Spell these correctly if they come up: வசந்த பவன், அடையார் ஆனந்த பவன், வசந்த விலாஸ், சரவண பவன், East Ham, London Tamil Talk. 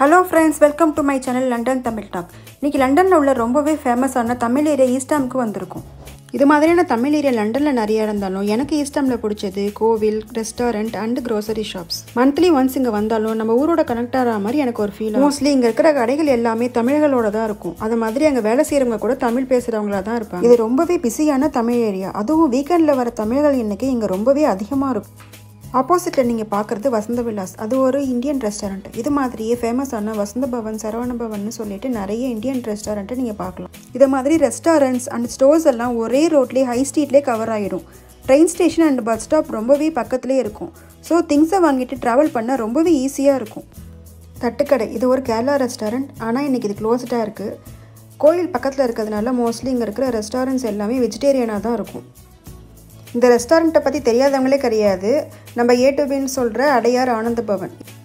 Hello friends, welcome to my channel London Tamil Talk. இன்னைக்கு லண்டன்ல உள்ள ரொம்பவே ஃபேமஸான தமிழ் ஏரியா ஈஸ்ட் ஹாமுக்கு வந்திருக்கோம். இது மாதிரியான தமிழ் ஏரியா லண்டன்ல நிறைய இருந்தாலும் எனக்கு ஈஸ்ட் ஹாம்ல பிடிச்சது கோவில், restaurant and grocery shops. Monthly once இங்க வந்தாலும் நம்ம ஊரோட கனெக்ட் ஆகிற மாதிரி எனக்கு ஒரு ஃபீல். மோஸ்ட்லி இங்க இருக்கிற கடைகள் எல்லாமே தமிழர்களோட தான் இருக்கும். அது மாதிரி அங்கே வேலை செய்யறவங்க கூட தமிழ் பேசுறவங்களா தான் இருப்பாங்க. இது ரொம்பவே பிஸியான தமிழ் ஏரியா. அதுவும் வீக்கெண்ட்ல வர தமிழர்கள் இன்னைக்கு இங்க ரொம்பவே அதிகமா இருக்கும். ஆப்போசிட்டில் நீங்கள் பார்க்குறது வசந்த விலாஸ், அது ஒரு இந்தியன் ரெஸ்டாரண்ட். இது மாதிரியே ஃபேமஸான வசந்த பவன், சரவண பவன் சொல்லிட்டு நிறைய இந்தியன் ரெஸ்டாரண்ட்டை நீங்கள் பார்க்கலாம். இது மாதிரி ரெஸ்டாரண்ட்ஸ் அண்ட் ஸ்டோர்ஸ் எல்லாம் ஒரே ரோட்லேயே ஹை ஸ்ட்ரீட்லேயே கவர் ஆகிடும். Train station and bus stop ரொம்பவே பக்கத்துலேயே இருக்கும். ஸோ திங்ஸை வாங்கிட்டு ட்ராவல் பண்ண ரொம்பவே ஈஸியாக இருக்கும். தட்டுக்கடை, இது ஒரு கேரளா ரெஸ்டாரண்ட், ஆனால் இன்றைக்கி இது க்ளோஸ்டாக இருக்குது. கோயில் பக்கத்தில் இருக்கிறதுனால மோஸ்ட்லி இங்கே இருக்கிற ரெஸ்டாரண்ட்ஸ் எல்லாமே வெஜிடேரியனாக தான் இருக்கும். இந்த ரெஸ்டாரண்ட்டை பற்றி தெரியாதவங்களே கிடையாது. நம்ம a2bன்னு சொல்கிற அடையார் ஆனந்த பவன்.